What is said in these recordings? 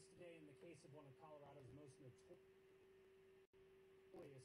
words today in the case of one of Colorado's most notorious serial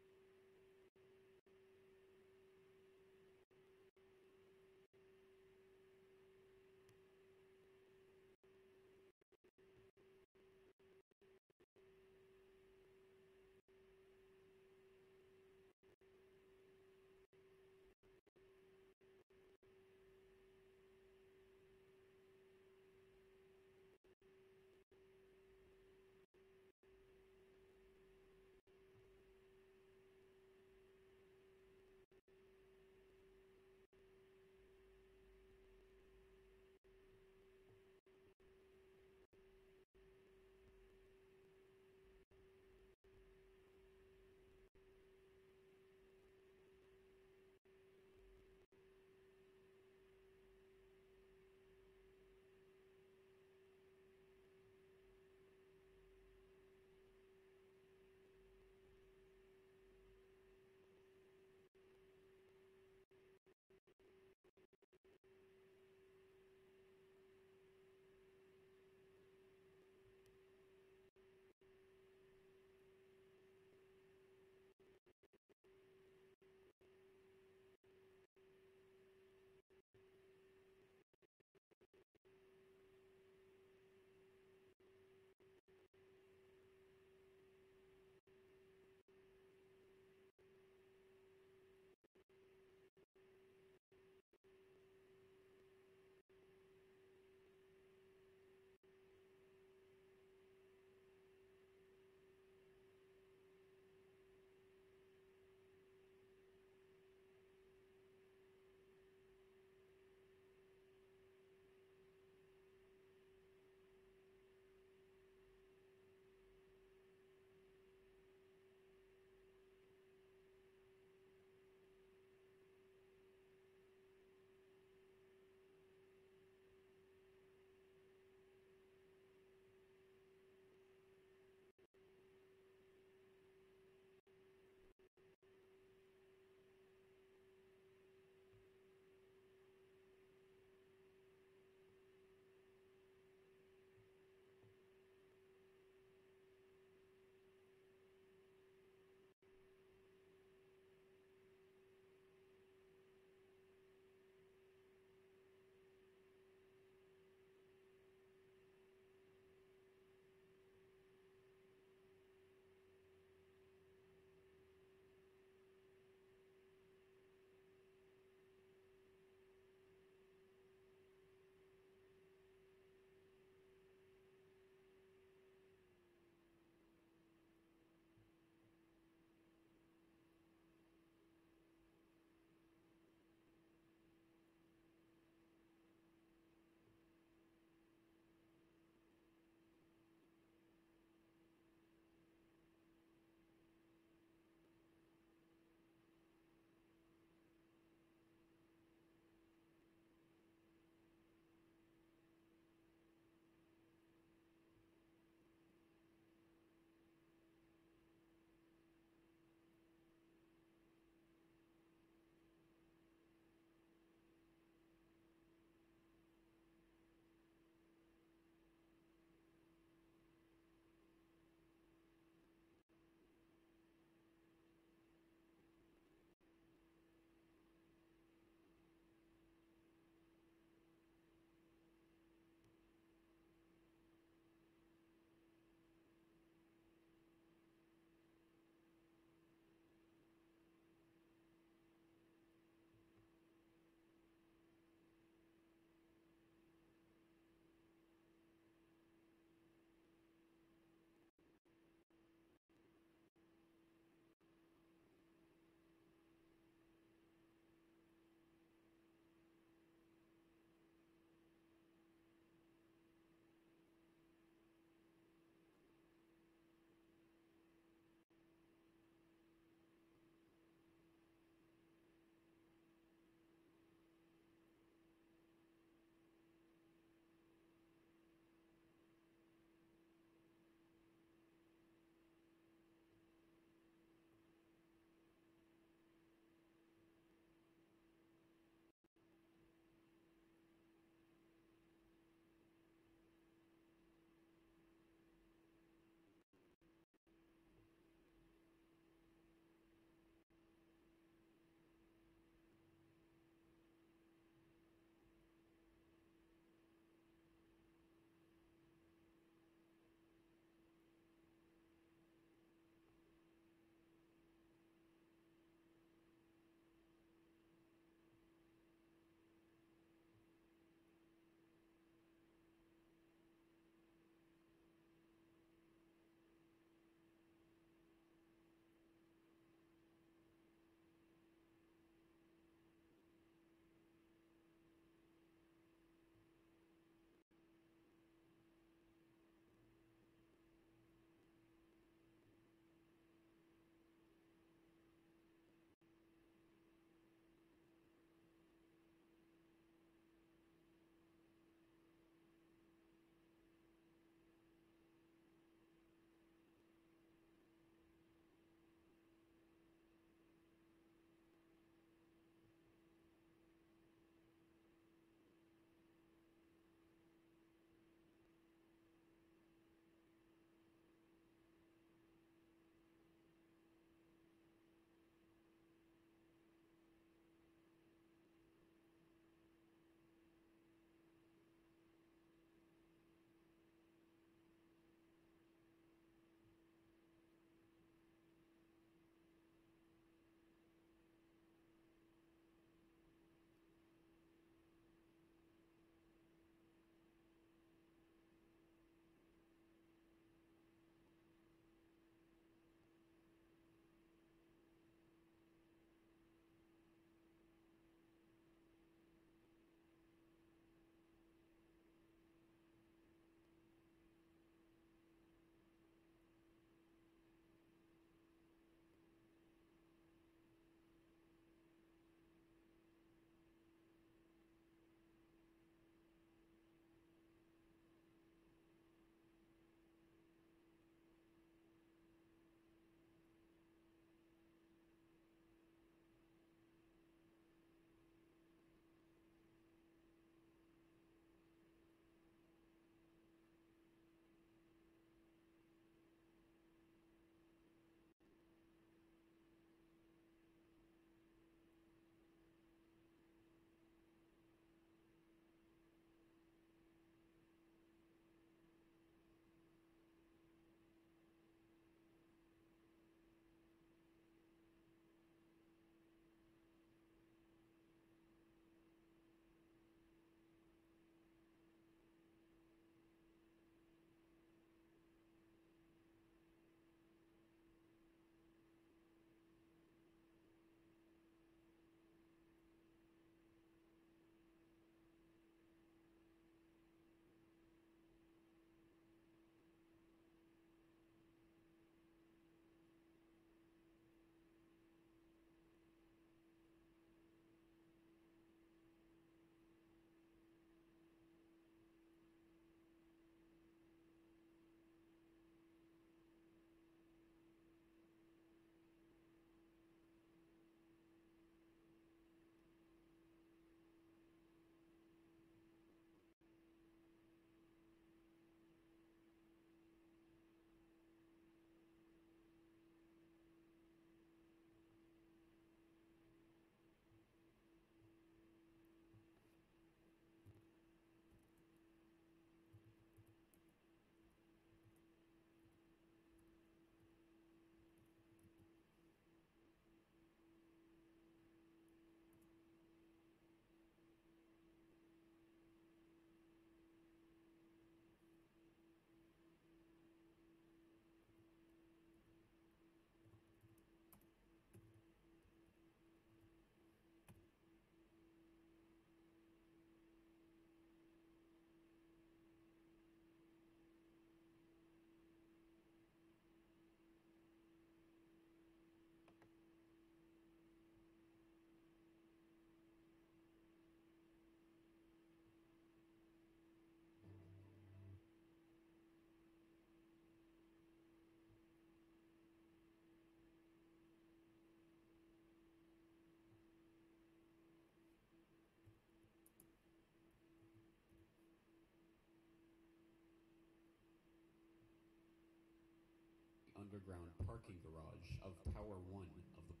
underground parking garage of Tower 1 of the